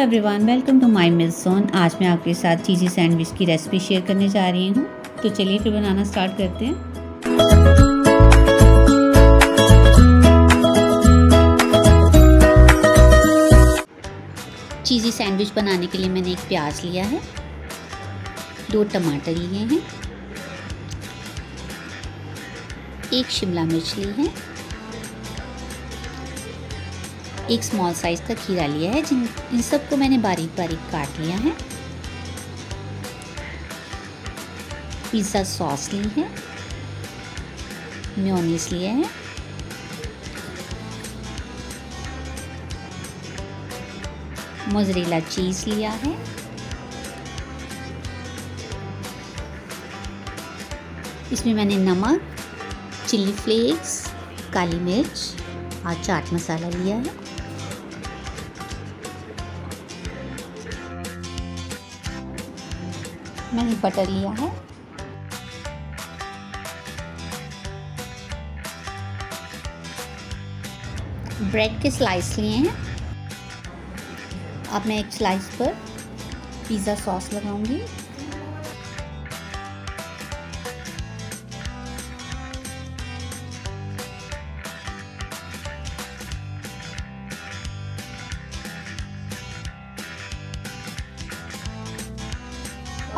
Everyone, welcome to my miss zone. आज मैं आपके साथ चीज़ी सैंडविच की रेसिपी शेयर करने जा रही हूँ, तो चलिए फिर बनाना स्टार्ट करते हैं। चीज़ी सैंडविच बनाने के लिए मैंने एक प्याज लिया है, 2 टमाटर लिए हैं, 1 शिमला मिर्च ली है, 1 स्मॉल साइज़ का खीरा लिया है। इन सबको मैंने बारीक बारीक काट लिया है। पिज़्ज़ा सॉस ली है, मेयोनीज लिया है, मोज़रेला चीज़ लिया है, इसमें मैंने नमक, चिली फ्लेक्स, काली मिर्च और चाट मसाला लिया है। मैंने बटर लिया है, ब्रेड के स्लाइस लिए हैं। अब मैं एक स्लाइस पर पिज़्ज़ा सॉस लगाऊंगी।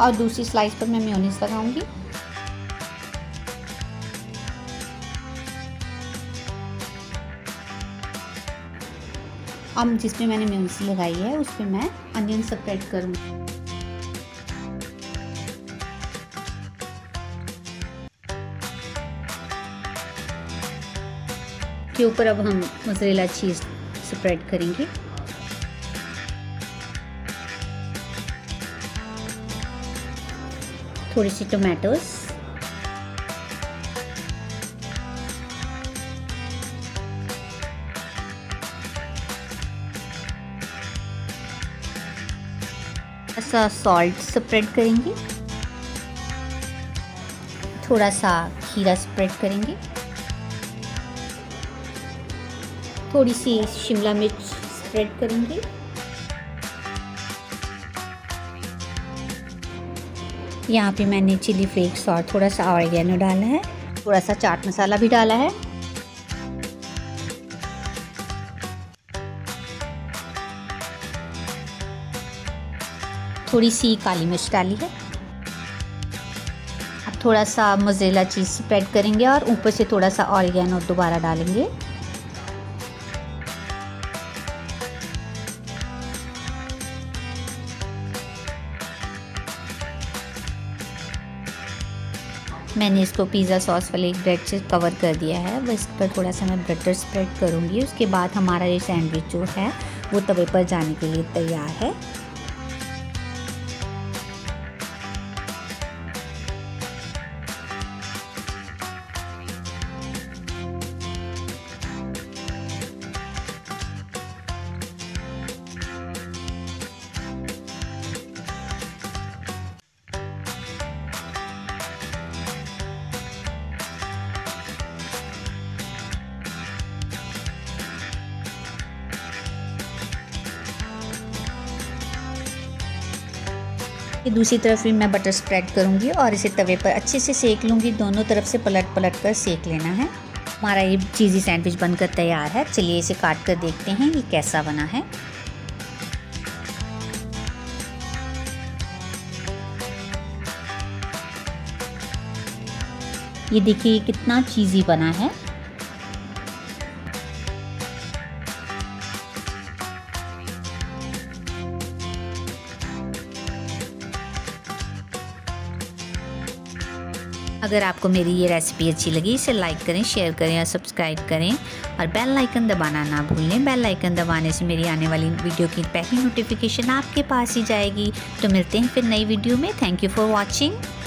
और दूसरी स्लाइस पर मैं मेयोनीज लगाऊंगी। अब जिसमें मैंने मेयोनीज लगाई है उस पर मैं अनियन सब्ट्रैक्ट करूँगी। के ऊपर अब हम मोज़रेला चीज़ स्प्रेड करेंगे। थोड़ी सी टोमेटोस, सा सॉल्ट स्प्रेड करेंगे, थोड़ा सा खीरा स्प्रेड करेंगे, थोड़ी सी शिमला मिर्च स्प्रेड करेंगे, यहाँ पे मैंने चिली फ्लेक्स और थोड़ा सा ऑरिगेनो डाला है, थोड़ा सा चाट मसाला भी डाला है। थोड़ी सी काली मिर्च डाली है। अब थोड़ा सा मोज़रेला चीज़ स्प्रेड करेंगे और ऊपर से थोड़ा सा ऑरिगेनो दोबारा डालेंगे। मैंने इसको पिज़्ज़ा सॉस वाले एक ब्रेड से कवर कर दिया है। बस पर थोड़ा सा मैं बटर स्प्रेड करूँगी। उसके बाद हमारा ये सैंडविच जो है वो तवे पर जाने के लिए तैयार है। दूसरी तरफ भी मैं बटर स्प्रेड करूंगी और इसे तवे पर अच्छे से सेक लूँगी। दोनों तरफ से पलट पलट कर सेक लेना है। हमारा ये चीज़ी सैंडविच बनकर तैयार है। चलिए इसे काट कर देखते हैं ये कैसा बना है। ये देखिए कितना चीज़ी बना है। अगर आपको मेरी ये रेसिपी अच्छी लगी, इसे लाइक करें, शेयर करें और सब्सक्राइब करें और बेल आइकन दबाना ना भूलें। बेल आइकन दबाने से मेरी आने वाली वीडियो की पहली नोटिफिकेशन आपके पास ही जाएगी। तो मिलते हैं फिर नई वीडियो में। Thank you for watching.